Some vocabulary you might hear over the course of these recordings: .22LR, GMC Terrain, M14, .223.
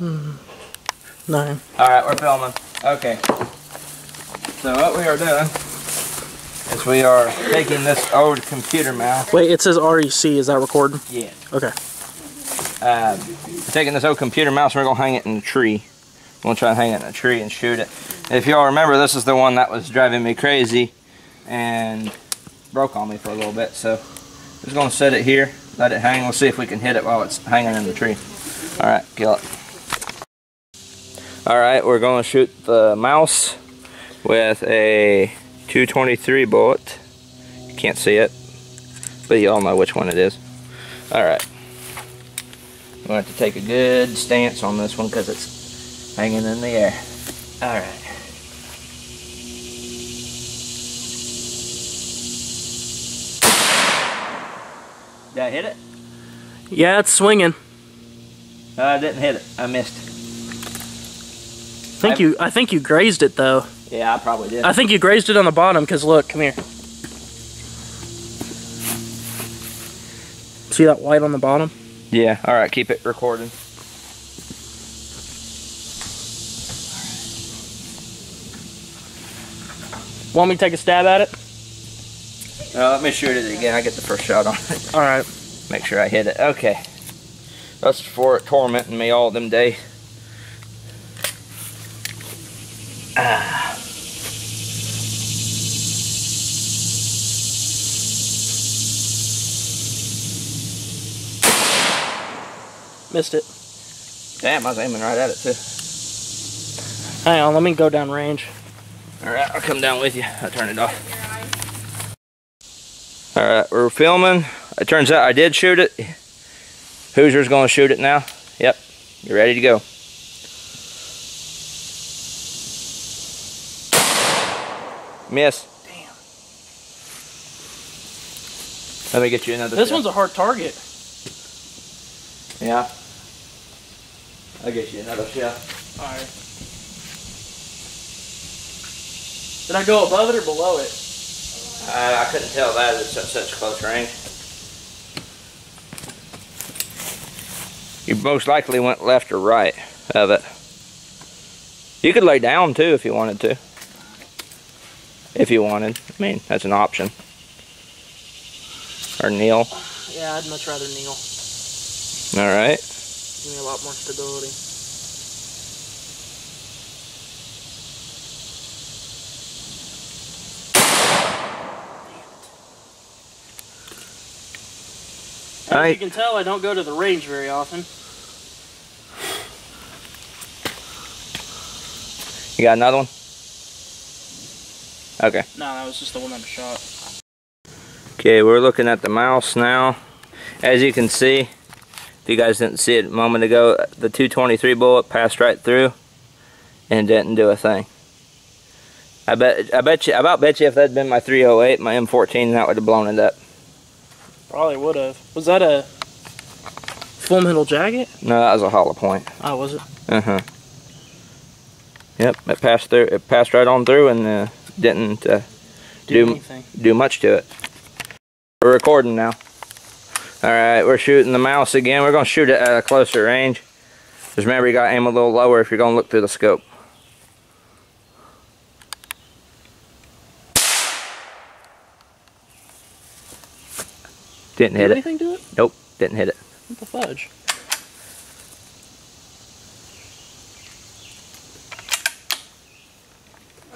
9. Alright, we're filming. Okay. So what we are doing is we are taking this old computer mouse. Wait, it says REC. Is that recording? Yeah. Okay. We're taking this old computer mouse and we're going to hang it in a tree. We're going to try and hang it in a tree and shoot it. If y'all remember, this is the one that was driving me crazy and broke on me for a little bit. So I'm just going to set it here, let it hang. We'll see if we can hit it while it's hanging in the tree. Alright, kill it. Alright, we're going to shoot the mouse with a .223 bullet. You can't see it, but you all know which one it is. Alright. We're going to have to take a good stance on this one because it's hanging in the air. Alright. Did I hit it? Yeah, it's swinging. No, I didn't hit it. I missed it. I think you grazed it though. Yeah, I probably did. I think you grazed it on the bottom because look, come here. See that white on the bottom? Yeah. All right, keep it recording. Want me to take a stab at it? Let me shoot it again. I get the first shot on it. All right. Make sure I hit it. Okay. That's for it tormenting me all them day. Missed it. Damn, I was aiming right at it too. Hang on, let me go down range. Alright, I'll come down with you. I'll turn it off. Alright, we're filming. It turns out I did shoot it. Hoosier's gonna shoot it now. Yep, you're ready to go. Miss. Damn. Let me get you another. This one's a hard target. Yeah. I'll get you another shell. Alright. Did I go above it or below it? I couldn't tell that. It's at such close range. You most likely went left or right of it. You could lay down too if you wanted to. If you wanted. I mean, that's an option. Or kneel. Yeah, I'd much rather kneel. Alright. Give me a lot more stability. As you can tell, I don't go to the range very often. You got another one? Okay. No, that was just the one that I shot. Okay, we're looking at the mouse now. As you can see, if you guys didn't see it a moment ago, the .223 bullet passed right through and didn't do a thing. I bet you if that had been my .308, my M14, that would have blown it up. Probably would have. Was that a full metal jacket? No, that was a hollow point. Oh, was it? Uh-huh. Yep, it passed through. It passed right on through and didn't do much to it. We're recording now. Alright, we're shooting the mouse again. We're going to shoot it at a closer range. Just remember, you got to aim a little lower if you're going to look through the scope. Didn't hit it. Did anything to it? Nope, didn't hit it. What the fudge?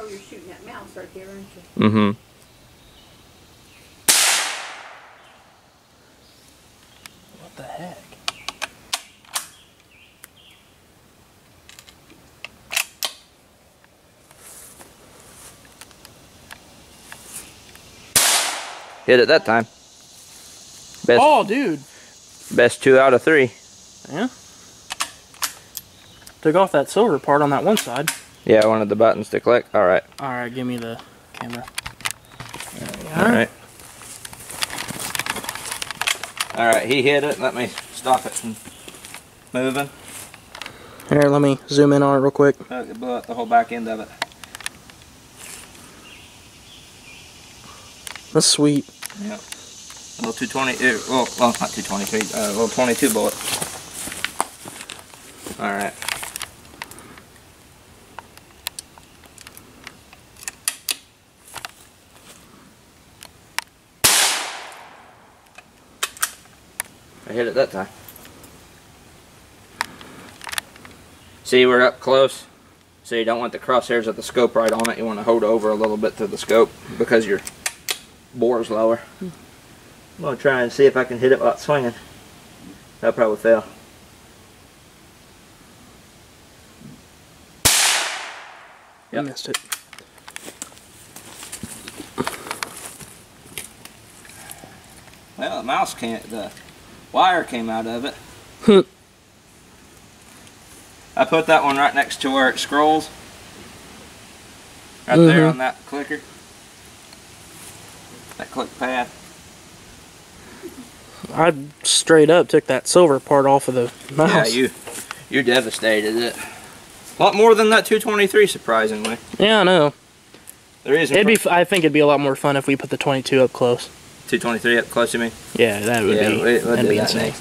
You're shooting that mouse right there, aren't you? Mm-hmm. What the heck? Hit it that time. Best, oh, dude. Best 2 out of 3. Yeah. Took off that silver part on that one side. Yeah, one of the buttons to click. Alright. Alright, give me the camera. Alright. Alright, he hit it. Let me stop it from moving. Here, let me zoom in on it real quick. Okay, blow up the whole back end of it. That's sweet. Yep. A little 220, well, not 223, a little 22 bullet. Alright. hit it that time. See, we're up close, so you don't want the crosshairs of the scope right on it. You want to hold over a little bit to the scope because your bore's lower. I'm going to try and see if I can hit it without swinging. That'll probably fail. Yep. I missed it. Well, the wire came out of it. I put that one right next to where it scrolls. Right there on that clicker. That click pad. I straight up took that silver part off of the mouse. Yeah, you devastated it. A lot more than that 223, surprisingly. Yeah, I know. I think it'd be a lot more fun if we put the 22 up close. 223 up close, you mean? Yeah, that would be insane.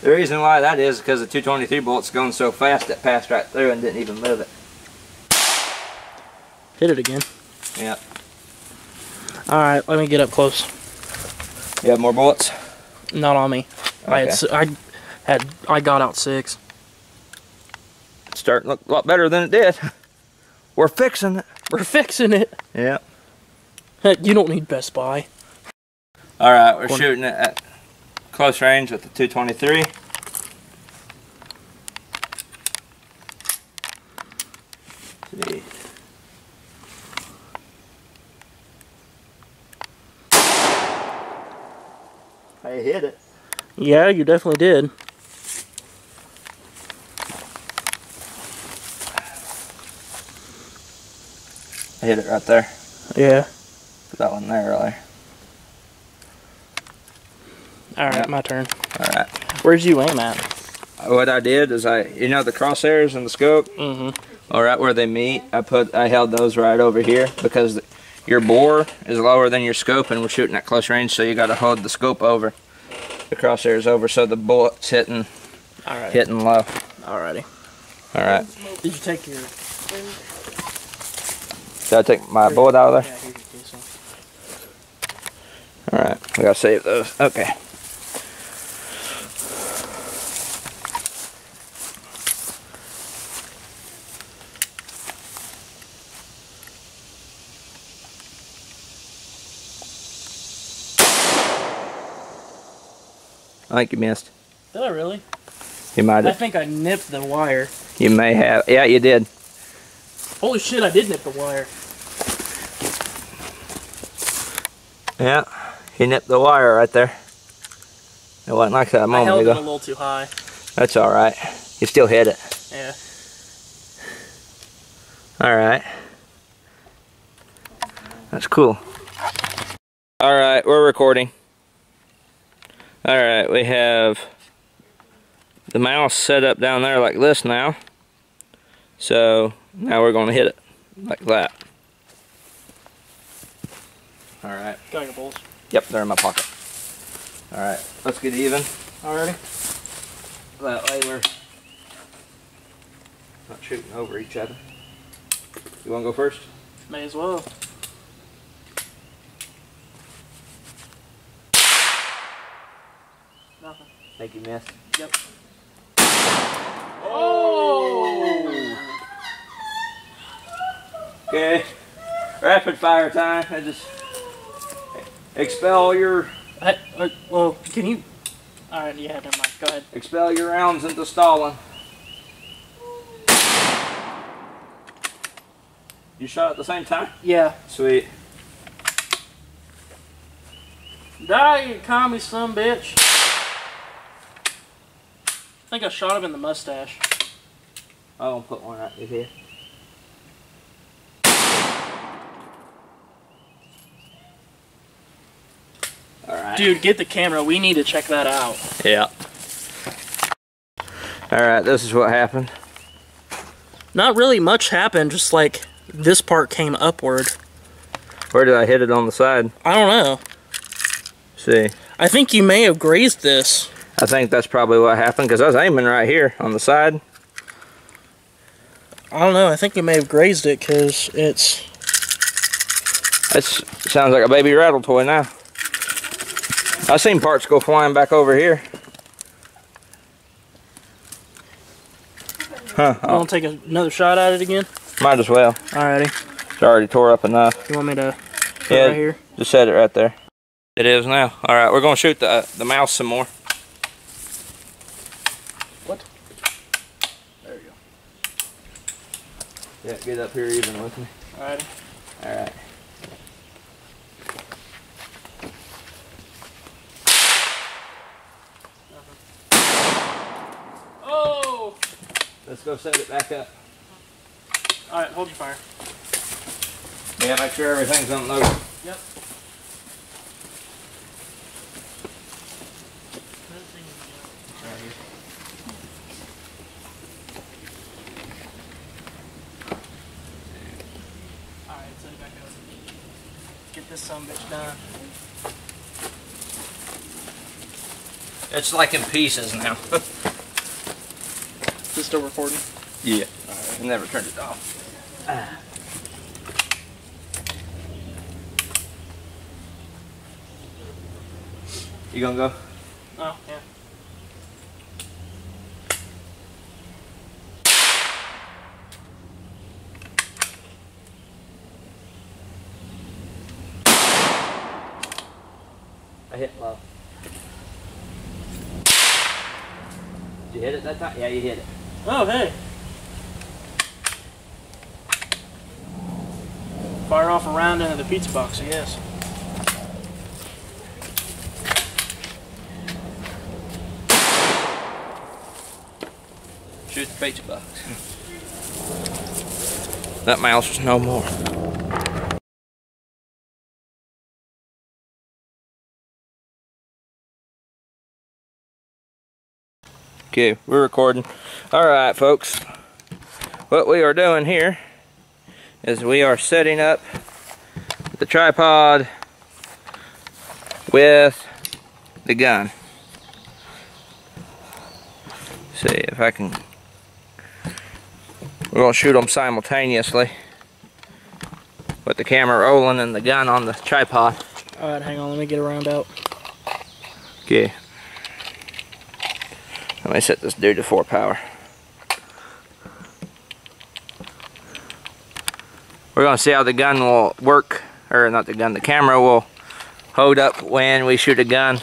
The reason why that is because the 223 bolt's going so fast it passed right through and didn't even move it. Hit it again. Yep. Alright, let me get up close. You have more bullets? Not on me. Okay. I got out 6. It's starting to look a lot better than it did. We're fixing it. We're fixing it. Yeah. You don't need Best Buy. Alright, we're shooting it at close range with the 223. Let's see. I hit it. Yeah, you definitely did. I hit it right there. Yeah. Put that one there earlier. Alright, yep. My turn. Alright. Where'd you aim at? What I did is you know the crosshairs and the scope? Mm-hmm. All right, where they meet, I held those right over here because your bore is lower than your scope, and we're shooting at close range, so you got to hold the scope over, the crosshairs over, so the bullet's hitting, hitting low. Alrighty. All right. Did you take your? Did I take my bullet out of there? All right. We gotta save those. Okay. I think you missed. Did I really? You might have. I think I nipped the wire. You may have. Yeah, you did. Holy shit, I did nip the wire. Yeah, he nipped the wire right there. It wasn't like that a moment ago. I held it a little too high. That's alright. You still hit it. Yeah. Alright. That's cool. Alright, we're recording. Alright, we have the mouse set up down there like this now. So now we're going to hit it like that. Alright. Got your bolts? Yep, they're in my pocket. Alright, let's get even. Already? That way we're not shooting over each other. You want to go first? May as well. Nothing. I think you missed. Yep. Oh! Okay. Rapid fire time. I just expel your. Well, can you? All right. Yeah. Never mind. Go ahead. Expel your rounds into stalling. You shot at the same time? Yeah. Sweet. Die, you commie son of a bitch. I think I shot him in the mustache. I won't put one right here. Alright. Dude, get the camera. We need to check that out. Yeah. Alright, this is what happened. Not really much happened, just like this part came upward. Where did I hit it on the side? I don't know. Let's see. I think you may have grazed this. I think that's probably what happened because I was aiming right here on the side. I don't know. I think you may have grazed it because it's. It sounds like a baby rattle toy now. I've seen parts go flying back over here. Huh. You want to take another shot at it again? Might as well. Alrighty. It's already tore up enough. You want me to put it right here? Just set it right there. It is now. Alright, we're going to shoot the mouse some more. What? There you go. Yeah, get up here even with me. Alrighty. Alright. Oh! Let's go set it back up. Alright, hold your fire. Yeah, make sure everything's unloaded. Yep. Alright, set it back up. Get this sumbitch done. It's like in pieces now. Is it still recording? Yeah. All right. I never turned it off. You gonna go? Oh, yeah. I hit low. Did you hit it that time? Yeah, you hit it. Oh, hey. Fire off a round into the pizza box, I guess. Shoot the pizza box. That mouse is no more. Okay, we're recording. Alright, folks. What we are doing here is we are setting up the tripod with the gun. See if I can. We're going to shoot them simultaneously with the camera rolling and the gun on the tripod. Alright, hang on, let me get around out. Okay. Let me set this dude to 4 power. We're going to see how the gun will work, or not the gun, the camera will hold up when we shoot a gun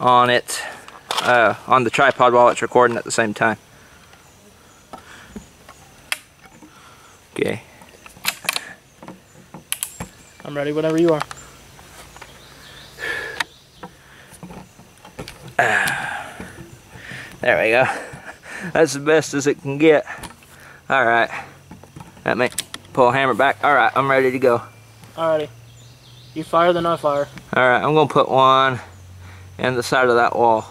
on it, on the tripod while it's recording at the same time. Okay. I'm ready whenever you are. There we go. That's the best as it can get. Alright. Let me pull hammer back. Alright, I'm ready to go. Alrighty. You fire, then I fire. Alright, I'm going to put one in the side of that wall.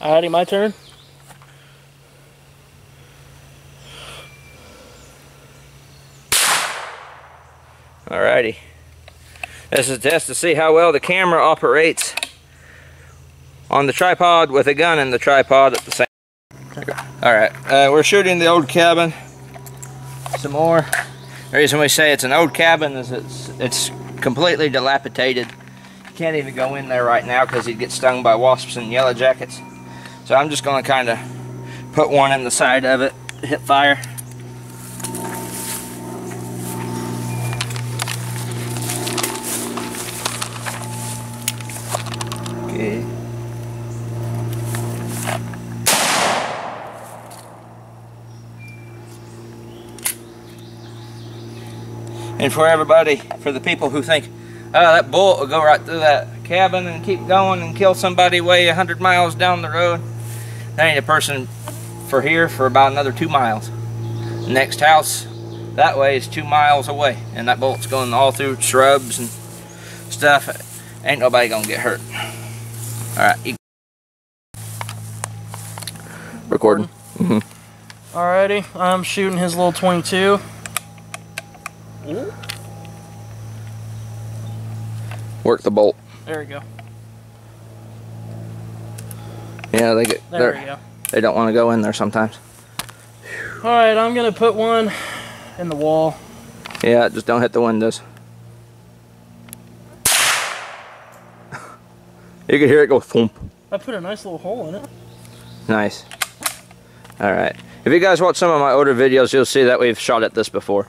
Alrighty, my turn. Alrighty. This is a test to see how well the camera operates on the tripod with a gun in the tripod at the same time. Alright, we're shooting the old cabin some more. The reason we say it's an old cabin is it's completely dilapidated. You can't even go in there right now because you'd get stung by wasps and yellow jackets. So I'm just going to kind of put one in the side of it, hit fire. Okay. And for everybody, for the people who think, oh, that bullet will go right through that cabin and keep going and kill somebody way 100 miles down the road, there ain't a person for here for about another 2 miles. The next house that way is 2 miles away, and that bullet's going all through shrubs and stuff. Ain't nobody gonna get hurt. Alright. Recording. Alrighty, I'm shooting his little 22. Work the bolt. There we go. Yeah, they get there. We go. They don't want to go in there sometimes. All right, I'm gonna put one in the wall. Yeah, just don't hit the windows. You can hear it go thump. I put a nice little hole in it. Nice. Alright. If you guys watch some of my older videos, you'll see that we've shot at this before.